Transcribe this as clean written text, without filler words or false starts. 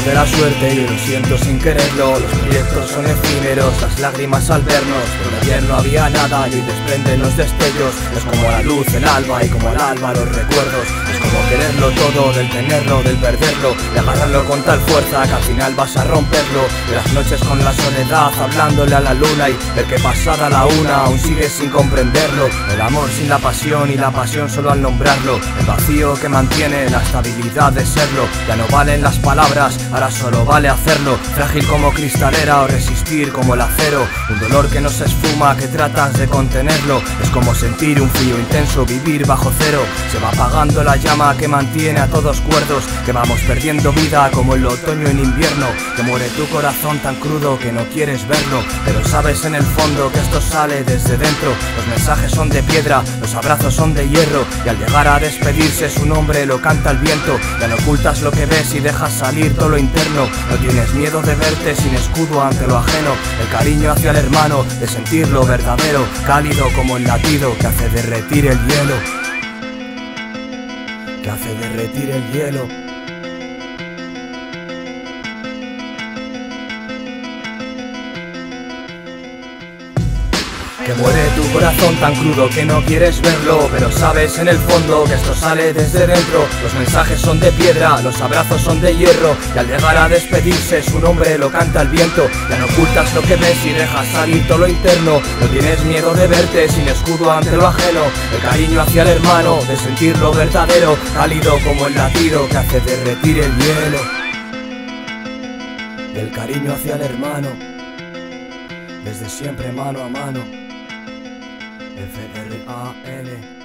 juego de la suerte, yo lo siento sin quererlo. Los proyectos son efímeros, las lágrimas al vernos. Pero ayer no había nada y hoy desprenden los destellos. Es como la luz del alba y como el alma los recuerdos. Es como quererlo todo, del tenerlo, del perderlo, de agarrarlo con tal fuerza que al final vas a romperlo. De las noches con la soledad hablándole a la luna y el que pasada la una aún sigue sin comprenderlo. El amor sin la pasión y la pasión solo al nombrarlo. El vacío que mantiene la estabilidad de serlo. Ya no valen las palabras, ahora solo vale hacerlo. Frágil como cristalera o resistir como el acero. Un dolor que no se esfuma, que tratas de contenerlo. Es como sentir un frío intenso, vivir bajo cero. Se va apagando la llama que mantiene a todos cuerdos. Que vamos perdiendo vida como el otoño en invierno. Que muere tu corazón tan crudo que no quieres verlo. Pero sabes en el fondo que esto sale desde dentro. Los mensajes son de piedra, los abrazos son de hierro. Y al llegar a despedirse su nombre lo canta el viento. Ya no ocultas lo que ves y dejas salir todo lo interno. No tienes miedo de verte sin escudo ante lo ajeno. El cariño hacia el hermano, de sentirlo verdadero. Cálido como el latido que hace derretir el hielo. Que hace derretir el hielo. Que muere tu corazón tan crudo que no quieres verlo. Pero sabes en el fondo que esto sale desde dentro. Los mensajes son de piedra, los abrazos son de hierro. Y al llegar a despedirse su nombre lo canta el viento. Ya no ocultas lo que ves y dejas salir todo lo interno. No tienes miedo de verte sin escudo ante lo ajeno. El cariño hacia el hermano, de sentirlo verdadero. Cálido como el latido que hace derretir el hielo. Del cariño hacia el hermano, desde siempre mano a mano. F.R.A.N.